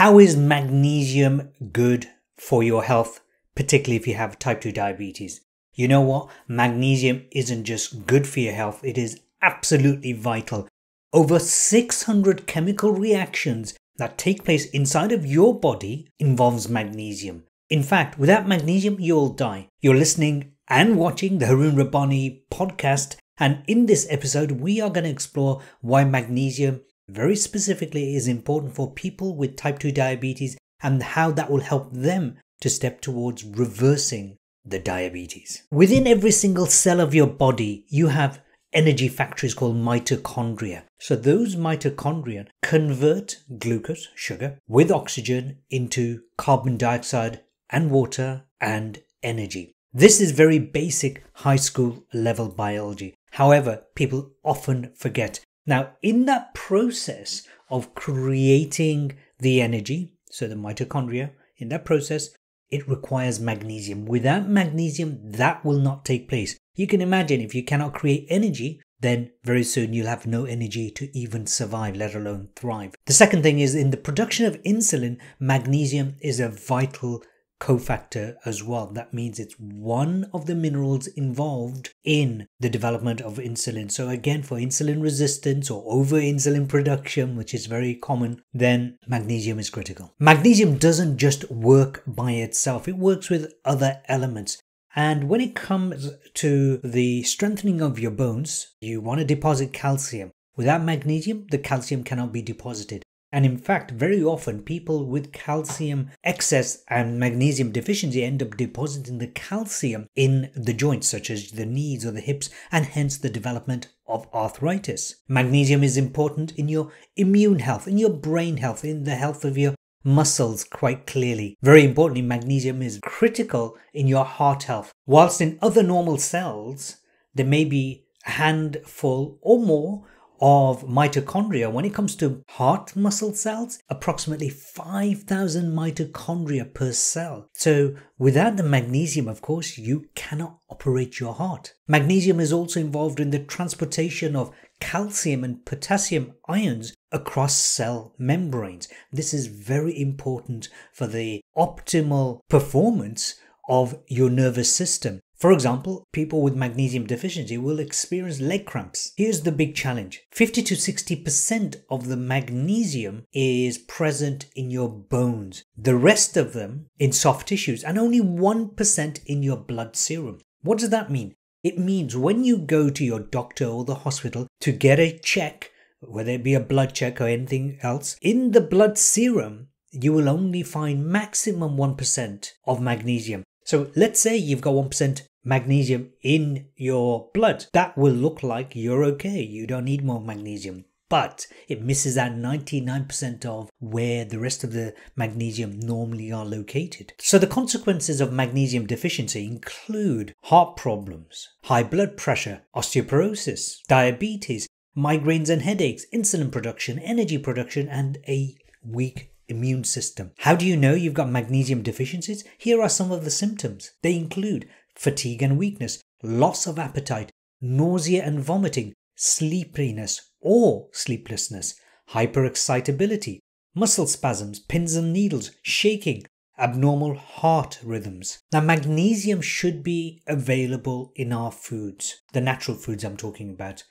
How is magnesium good for your health, particularly if you have type 2 diabetes? You know what? Magnesium isn't just good for your health, it is absolutely vital. Over 600 chemical reactions that take place inside of your body involves magnesium. In fact, without magnesium, you'll die. You're listening and watching the Harun Rabbani podcast, and in this episode, we are going to explore why magnesium very specifically is important for people with type 2 diabetes and how that will help them to step towards reversing the diabetes. Within every single cell of your body, you have energy factories called mitochondria. So those mitochondria convert glucose, sugar, with oxygen into carbon dioxide and water and energy. This is very basic high school level biology. However, people often forget. Now, in that process of creating the energy, so the mitochondria, in that process, it requires magnesium. Without magnesium, that will not take place. You can imagine if you cannot create energy, then very soon you'll have no energy to even survive, let alone thrive. The second thing is in the production of insulin, magnesium is a vital cofactor as well. That means it's one of the minerals involved in the development of insulin. So again, for insulin resistance or over insulin production, which is very common, then magnesium is critical. Magnesium doesn't just work by itself. It works with other elements. And when it comes to the strengthening of your bones, you want to deposit calcium. Without magnesium, the calcium cannot be deposited. And in fact, very often people with calcium excess and magnesium deficiency end up depositing the calcium in the joints, such as the knees or the hips, and hence the development of arthritis. Magnesium is important in your immune health, in your brain health, in the health of your muscles quite clearly. Very importantly, magnesium is critical in your heart health. Whilst in other normal cells, there may be a handful or more of mitochondria. When it comes to heart muscle cells, approximately 5,000 mitochondria per cell. So without the magnesium, of course, you cannot operate your heart. Magnesium is also involved in the transportation of calcium and potassium ions across cell membranes. This is very important for the optimal performance of your nervous system. For example, people with magnesium deficiency will experience leg cramps. Here's the big challenge. 50 to 60% of the magnesium is present in your bones, the rest of them in soft tissues, and only 1% in your blood serum. What does that mean? It means when you go to your doctor or the hospital to get a check, whether it be a blood check or anything else, in the blood serum, you will only find maximum 1% of magnesium. So let's say you've got 1% magnesium in your blood. That will look like you're okay. You don't need more magnesium, but it misses out 99% of where the rest of the magnesium normally are located. So the consequences of magnesium deficiency include heart problems, high blood pressure, osteoporosis, diabetes, migraines and headaches, insulin production, energy production, and a weak immune system. How do you know you've got magnesium deficiencies? Here are some of the symptoms. They include fatigue and weakness, loss of appetite, nausea and vomiting, sleepiness or sleeplessness, hyperexcitability, muscle spasms, pins and needles, shaking, abnormal heart rhythms. Now, magnesium should be available in our foods, the natural foods I'm talking about.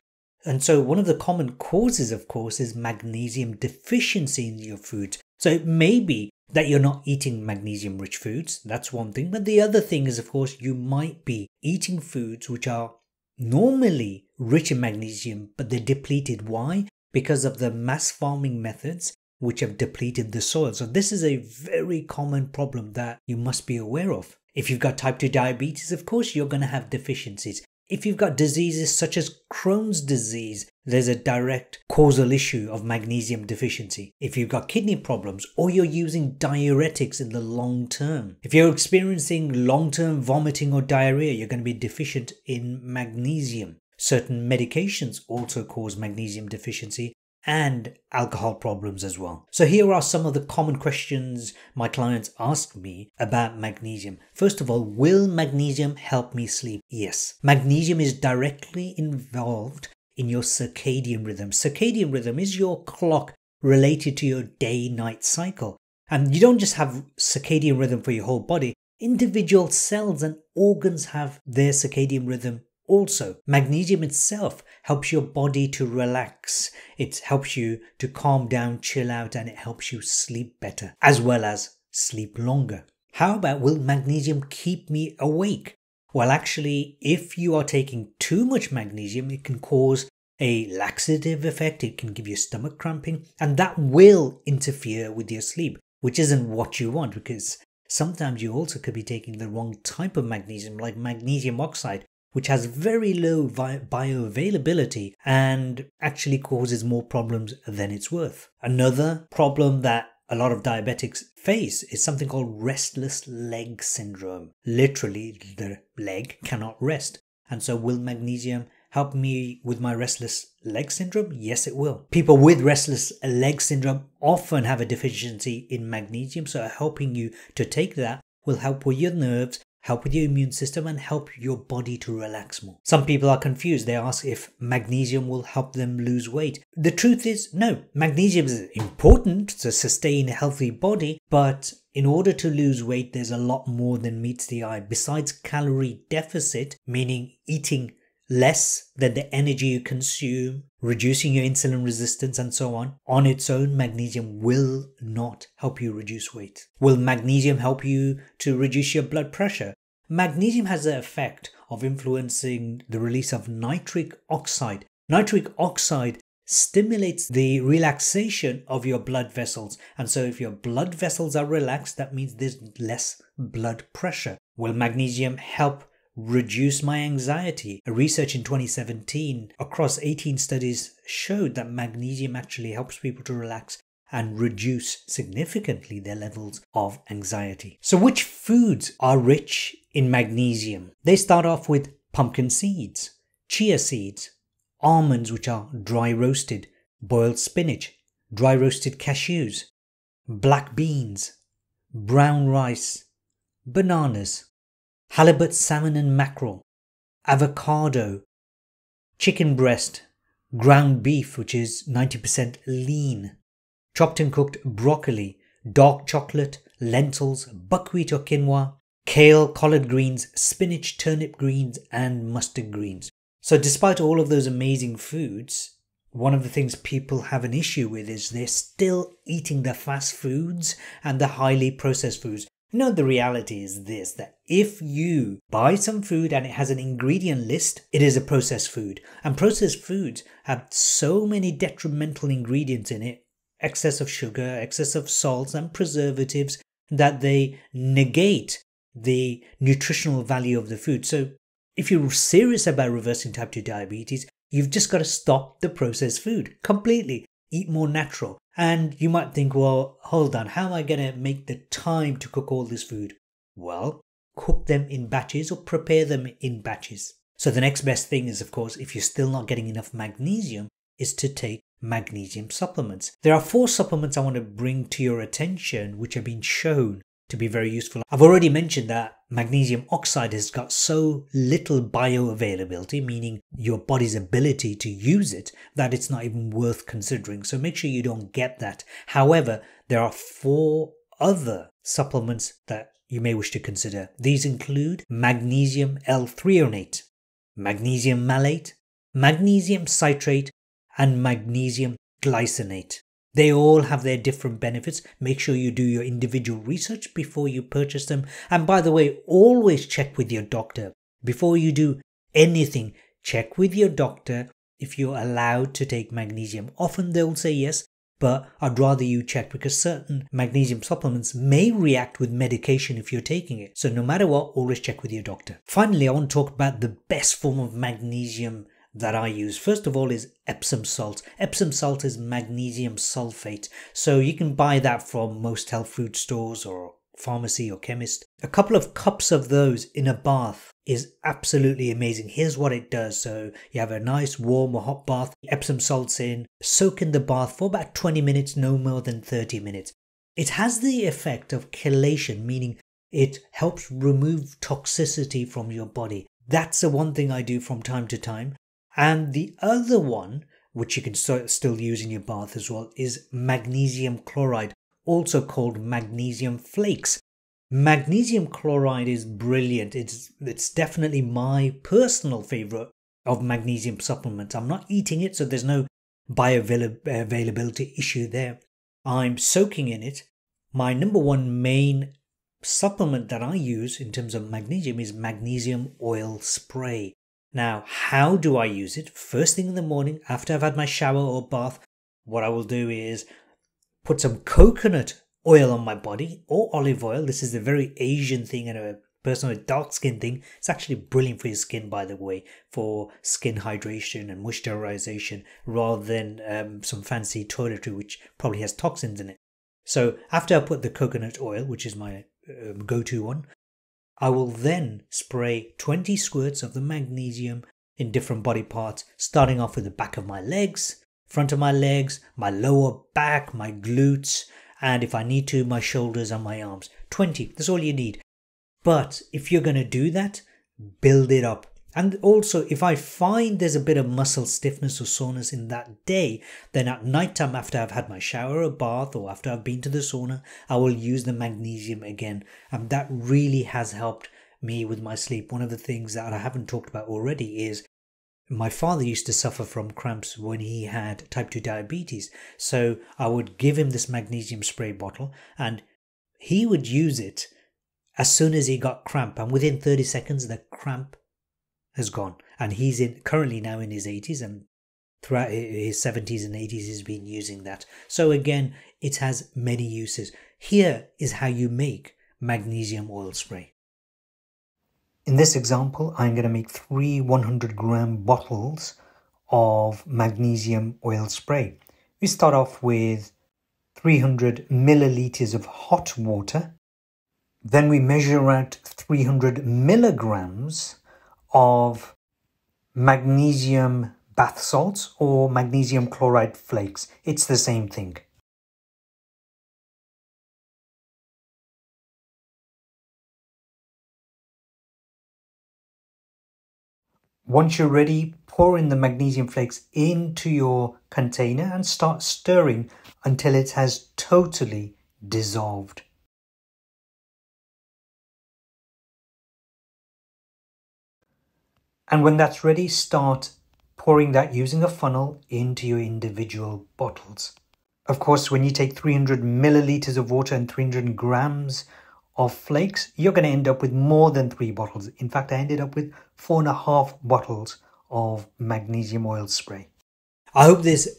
And so one of the common causes, of course, is magnesium deficiency in your food. So it may be that you're not eating magnesium-rich foods. That's one thing. But the other thing is, of course, you might be eating foods which are normally rich in magnesium, but they're depleted. Why? Because of the mass farming methods which have depleted the soil. So this is a very common problem that you must be aware of. If you've got type 2 diabetes, of course, you're going to have deficiencies. If you've got diseases such as Crohn's disease, there's a direct causal issue of magnesium deficiency. If you've got kidney problems or you're using diuretics in the long term, if you're experiencing long-term vomiting or diarrhea, you're going to be deficient in magnesium. Certain medications also cause magnesium deficiency and alcohol problems as well. So here are some of the common questions my clients ask me about magnesium. First of all, will magnesium help me sleep? Yes. Magnesium is directly involved in your circadian rhythm. Circadian rhythm is your clock related to your day-night cycle. And you don't just have circadian rhythm for your whole body. Individual cells and organs have their circadian rhythm also. Magnesium itself helps your body to relax. It helps you to calm down, chill out, and it helps you sleep better, as well as sleep longer. How about, will magnesium keep me awake? Well, actually, if you are taking too much magnesium, it can cause a laxative effect, it can give you stomach cramping, and that will interfere with your sleep, which isn't what you want, because sometimes you also could be taking the wrong type of magnesium, like magnesium oxide, which has very low bioavailability and actually causes more problems than it's worth. Another problem that a lot of diabetics face is something called restless leg syndrome. Literally, the leg cannot rest. And so will magnesium help me with my restless leg syndrome? Yes, it will. People with restless leg syndrome often have a deficiency in magnesium, so helping you to take that will help with your nerves, help with your immune system, and help your body to relax more. Some people are confused. They ask if magnesium will help them lose weight. The truth is, no. Magnesium is important to sustain a healthy body, but in order to lose weight, there's a lot more than meets the eye. Besides calorie deficit, meaning eating less than the energy you consume, reducing your insulin resistance, and so on its own, magnesium will not help you reduce weight. Will magnesium help you to reduce your blood pressure? Magnesium has the effect of influencing the release of nitric oxide. Nitric oxide stimulates the relaxation of your blood vessels. And so if your blood vessels are relaxed, that means there's less blood pressure. Will magnesium help reduce my anxiety? A research in 2017 across 18 studies showed that magnesium actually helps people to relax and reduce significantly their levels of anxiety. So which foods are rich in magnesium? They start off with pumpkin seeds, chia seeds, almonds, which are dry roasted, boiled spinach, dry roasted cashews, black beans, brown rice, bananas, halibut, salmon and mackerel, avocado, chicken breast, ground beef, which is 90% lean, chopped and cooked broccoli, dark chocolate, lentils, buckwheat or quinoa, kale, collard greens, spinach, turnip greens and mustard greens. So despite all of those amazing foods, one of the things people have an issue with is they're still eating the fast foods and the highly processed foods. No, the reality is this, that if you buy some food and it has an ingredient list, it is a processed food. And processed foods have so many detrimental ingredients in it, excess of sugar, excess of salts and preservatives, that they negate the nutritional value of the food. So if you're serious about reversing type 2 diabetes, you've just got to stop the processed food completely. Eat more natural. And you might think, well, hold on, how am I going to make the time to cook all this food? Well, cook them in batches or prepare them in batches. So the next best thing is, of course, if you're still not getting enough magnesium, is to take magnesium supplements. There are 4 supplements I want to bring to your attention which have been shown to be very useful. I've already mentioned that magnesium oxide has got so little bioavailability, meaning your body's ability to use it, that it's not even worth considering. So make sure you don't get that. However, there are 4 other supplements that you may wish to consider. These include magnesium L-threonate, magnesium malate, magnesium citrate, and magnesium glycinate. They all have their different benefits. Make sure you do your individual research before you purchase them. And by the way, always check with your doctor. Before you do anything, check with your doctor if you're allowed to take magnesium. Often they'll say yes, but I'd rather you check, because certain magnesium supplements may react with medication if you're taking it. So no matter what, always check with your doctor. Finally, I want to talk about the best form of magnesium that I use. First of all is Epsom salt. Epsom salt is magnesium sulfate. So you can buy that from most health food stores or pharmacy or chemist. A couple of cups of those in a bath is absolutely amazing. Here's what it does. So you have a nice warm or hot bath, Epsom salt's in, soak in the bath for about 20 minutes, no more than 30 minutes. It has the effect of chelation, meaning it helps remove toxicity from your body. That's the one thing I do from time to time. And the other one, which you can still use in your bath as well, is magnesium chloride. also called magnesium flakes. Magnesium chloride is brilliant. It's definitely my personal favorite of magnesium supplements. I'm not eating it, so there's no bioavailability issue there. I'm soaking in it. My number one main supplement that I use in terms of magnesium is magnesium oil spray. Now, how do I use it? First thing in the morning, after I've had my shower or bath, what I will do is put some coconut oil on my body or olive oil. This is a very Asian thing and a person with dark skin thing. It's actually brilliant for your skin, by the way, for skin hydration and moisturization rather than some fancy toiletry, which probably has toxins in it. So after I put the coconut oil, which is my go-to one, I will then spray 20 squirts of the magnesium in different body parts, starting off with the back of my legs, front of my legs, my lower back, my glutes, and if I need to, my shoulders and my arms. 20, that's all you need. But if you're going to do that, build it up. And also, if I find there's a bit of muscle stiffness or soreness in that day, then at nighttime, after I've had my shower or bath or after I've been to the sauna, I will use the magnesium again. And that really has helped me with my sleep. One of the things that I haven't talked about already is my father used to suffer from cramps when he had type 2 diabetes. So I would give him this magnesium spray bottle and he would use it as soon as he got cramp, and within 30 seconds the cramp has gone, and he's currently now in his 80s, and throughout his 70s and 80s he's been using that. So again, it has many uses. Here is how you make magnesium oil spray. In this example, I'm going to make 3 100-gram bottles of magnesium oil spray. We start off with 300 milliliters of hot water. Then we measure out 300 milligrams of magnesium bath salts or magnesium chloride flakes. It's the same thing. Once you're ready, pour in the magnesium flakes into your container and start stirring until it has totally dissolved. And when that's ready, start pouring that using a funnel into your individual bottles. Of course, when you take 300 milliliters of water and 300 grams of flakes, you're going to end up with more than 3 bottles. In fact, I ended up with 4.5 bottles of magnesium oil spray. I hope this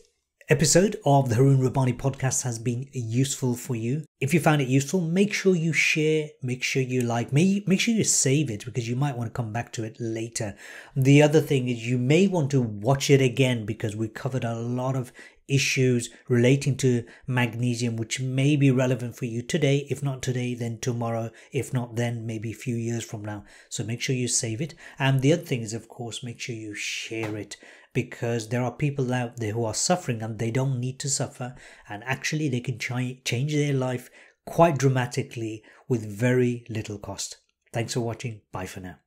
episode of the Harun Rabbani podcast has been useful for you. If you found it useful, make sure you share, make sure you like, make sure you save it because you might want to come back to it later. The other thing is you may want to watch it again because we covered a lot of issues relating to magnesium, which may be relevant for you today. If not today, then tomorrow. If not then, maybe a few years from now. So make sure you save it. And the other thing is, of course, make sure you share it, because there are people out there who are suffering and they don't need to suffer, and actually they can change their life quite dramatically with very little cost. Thanks for watching. Bye for now.